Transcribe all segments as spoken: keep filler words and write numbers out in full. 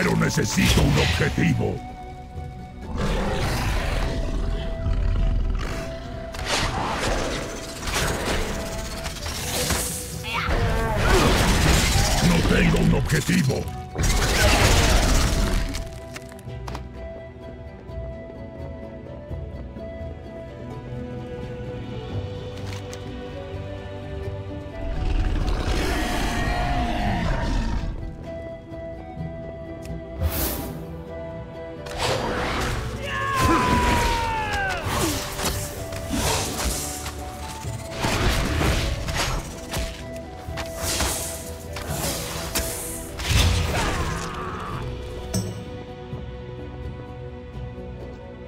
Pero necesito un objetivo. No tengo un objetivo.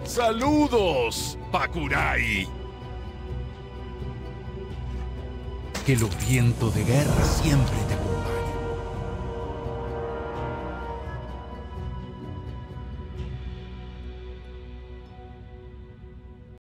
¡Saludos, Bakurai! Que el viento de guerra siempre te...